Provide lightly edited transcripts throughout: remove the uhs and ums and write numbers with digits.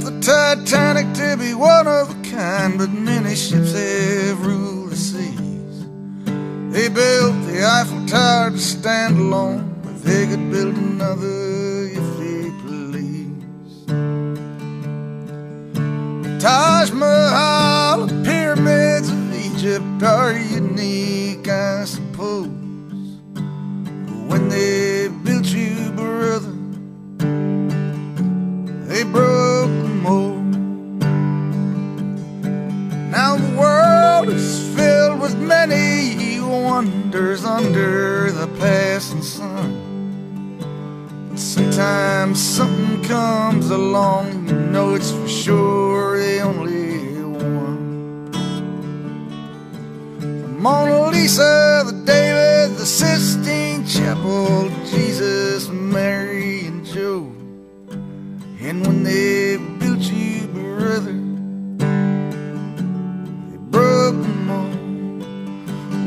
the Titanic to be one of a kind, but many ships have ruled the seas. They built the Eiffel Tower to stand alone, but they could build another if they please. The Taj Mahal, the pyramids of Egypt are unique, I suppose. But when they built you, brother, they broke the mold. Now the world is filled with many wonders under the passing sun. But sometimes something comes along and you know it's for sure the only one. The Mona Lisa, the David, the Sistine Chapel, Jesus, Mary, and Joe. And when they built you, brother, they broke them all.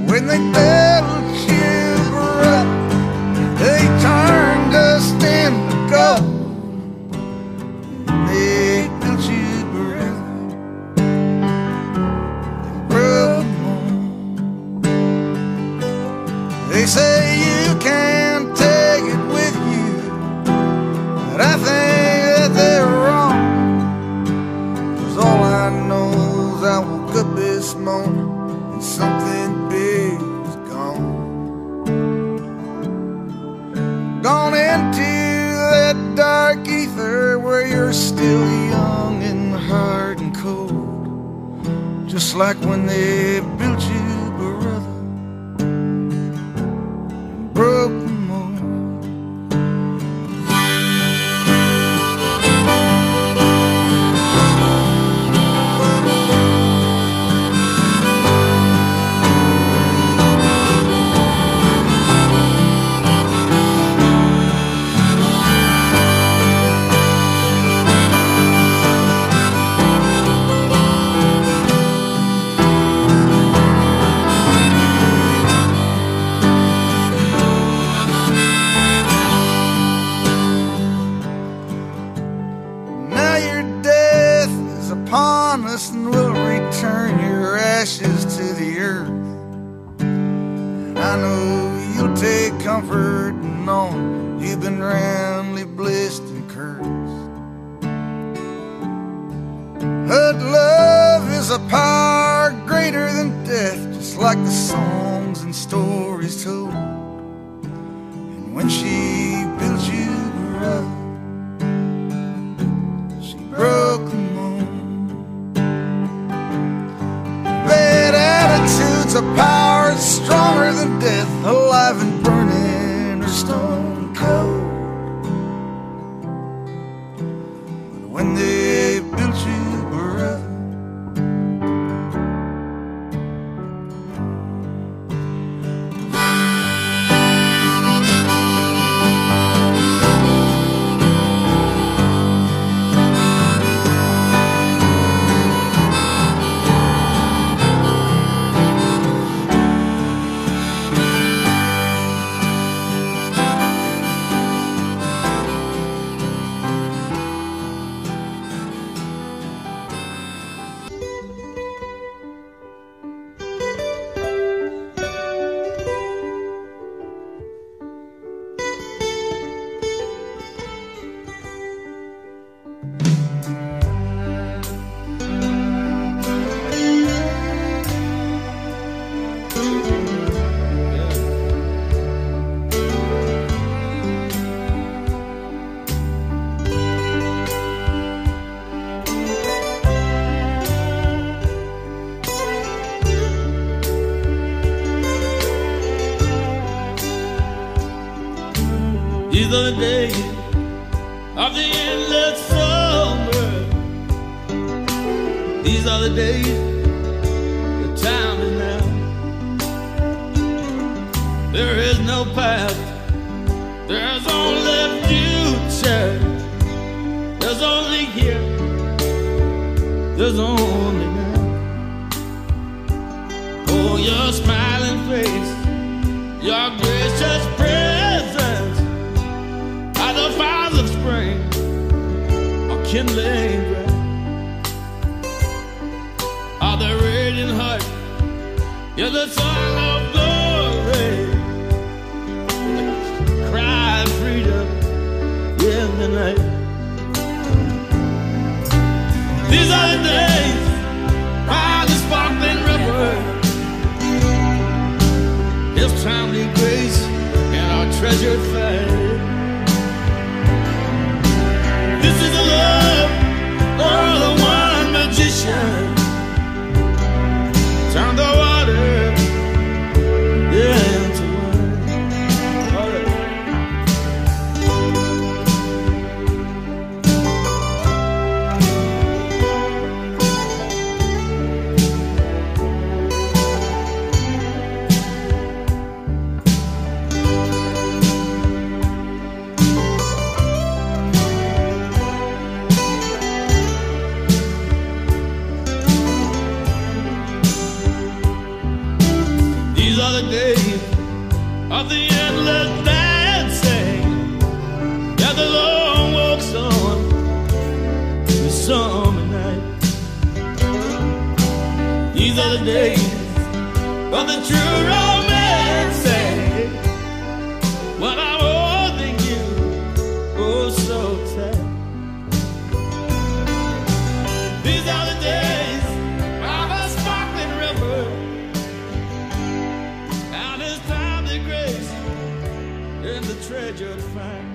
When they built you, brother, they turned us into gold. When they built you, brother, they broke them all. They say you can't take it with you, but I think they're wrong. 'Cause all I know is I woke up this morning and something big was gone. Gone into that dark ether where you're still young and hard and cold, just like when they built you, brother, and broke the mold. And we'll return your ashes to the earth. And I know you'll take comfort in knowing you've been roundly blessed and cursed. But love is a power greater than death, just like the songs and stories told. And when she built you, brother, she broke the attitudes of power stronger than death, alive and burning or stone cold. But when they built you, brother, can lay bread of the raging heart. You're the song of glory, cry of freedom in the night. These are the days by the sparkling river, His timely grace and our treasured faith. Turn the water into wine. All of the endless dancing that the Lord walks on the summer night. These are the days of the true romancing, when I'm holding you oh so tight. These are the days of a sparkling river, treasured find.